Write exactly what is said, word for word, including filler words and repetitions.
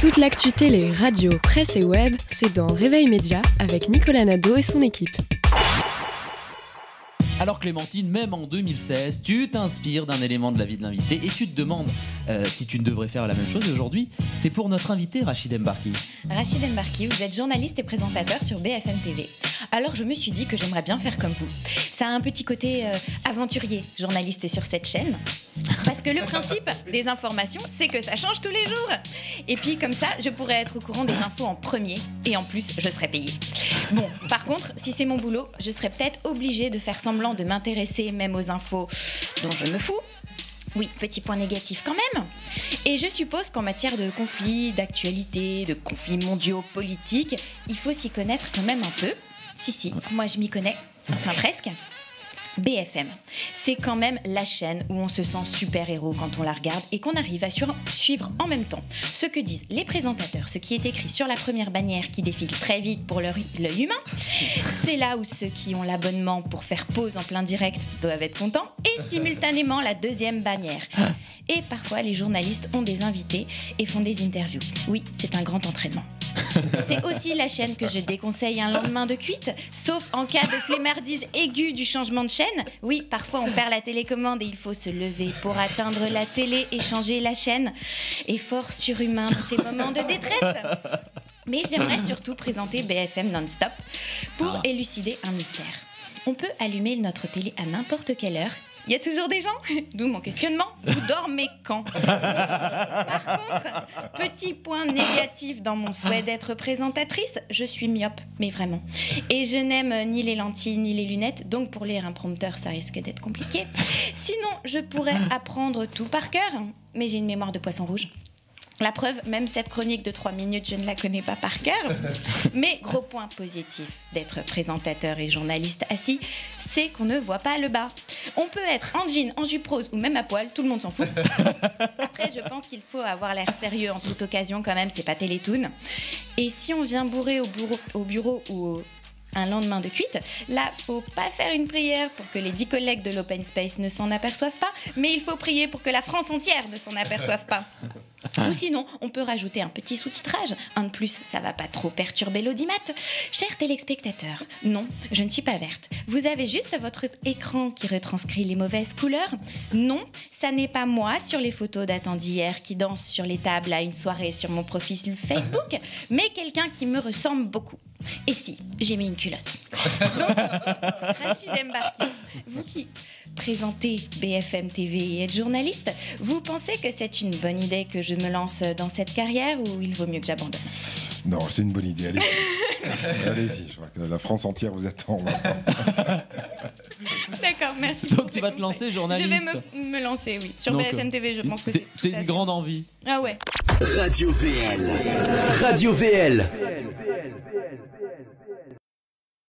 Toute l'actu télé, radio, presse et web, c'est dans Réveil Médias avec Nicolas Nadaud et son équipe. Alors Clémentine, même en deux mille seize, tu t'inspires d'un élément de la vie de l'invité et tu te demandes euh, si tu ne devrais faire la même chose aujourd'hui. C'est pour notre invité Rachid M'Barki. Rachid M'Barki, vous êtes journaliste et présentateur sur B F M T V. Alors je me suis dit que j'aimerais bien faire comme vous. Ça a un petit côté euh, aventurier, journaliste sur cette chaîne. Parce que le principe des informations, c'est que ça change tous les jours. Et puis comme ça, je pourrais être au courant des infos en premier et en plus, je serais payée. Bon, par contre, si c'est mon boulot, je serais peut-être obligée de faire semblant de m'intéresser même aux infos dont je me fous. Oui, petit point négatif quand même. Et je suppose qu'en matière de conflits, d'actualité, de conflits mondiaux, politiques, il faut s'y connaître quand même un peu. Si, si, moi je m'y connais, enfin presque. B F M, c'est quand même la chaîne où on se sent super-héros quand on la regarde et qu'on arrive à suivre en même temps ce que disent les présentateurs, ce qui est écrit sur la première bannière qui défile très vite pour l'œil humain. C'est là où ceux qui ont l'abonnement pour faire pause en plein direct doivent être contents et simultanément la deuxième bannière. Et parfois, les journalistes ont des invités et font des interviews. Oui, c'est un grand entraînement. C'est aussi la chaîne que je déconseille un lendemain de cuite, sauf en cas de flemmardise aiguë du changement de chaîne. Oui, parfois on perd la télécommande et il faut se lever pour atteindre la télé et changer la chaîne. Effort surhumain dans ces moments de détresse. Mais j'aimerais surtout présenter B F M non-stop pour ah. élucider un mystère. On peut allumer notre télé à n'importe quelle heure. Il y a toujours des gens, d'où mon questionnement, vous dormez quand? Par contre, petit point négatif dans mon souhait d'être présentatrice, je suis myope, mais vraiment. Et je n'aime ni les lentilles ni les lunettes, donc pour lire un prompteur, ça risque d'être compliqué. Sinon, je pourrais apprendre tout par cœur, mais j'ai une mémoire de poisson rouge. La preuve, même cette chronique de trois minutes, je ne la connais pas par cœur. Mais gros point positif d'être présentateur et journaliste assis, c'est qu'on ne voit pas le bas. On peut être en jean, en jupe rose ou même à poil, tout le monde s'en fout. Après, je pense qu'il faut avoir l'air sérieux en toute occasion quand même, c'est pas Télétoon. Et si on vient bourré au bureau, au bureau ou au... un lendemain de cuite, là, faut pas faire une prière pour que les dix collègues de l'open space ne s'en aperçoivent pas, mais il faut prier pour que la France entière ne s'en aperçoive pas. Ou sinon, on peut rajouter un petit sous-titrage. Un de plus, ça va pas trop perturber l'audimat. Chers téléspectateurs, non, je ne suis pas verte. Vous avez juste votre écran qui retranscrit les mauvaises couleurs. Non, ça n'est pas moi sur les photos datant d'hier qui danse sur les tables à une soirée sur mon profil Facebook, mais quelqu'un qui me ressemble beaucoup. Et si, j'ai mis une culotte. Donc, Rachid M'Barki, vous qui présentez B F M T V et êtes journaliste, vous pensez que c'est une bonne idée que je me lance dans cette carrière ou il vaut mieux que j'abandonne? Non, c'est une bonne idée, allez-y. Allez-y, je crois que la France entière vous attend. D'accord, merci. Donc tu vas te lancer, journaliste? Je vais me, me lancer, oui. Sur Donc, B F M T V, je pense que c'est... C'est une grande envie. Ah ouais. Radio V L. Radio V L. V L. V L.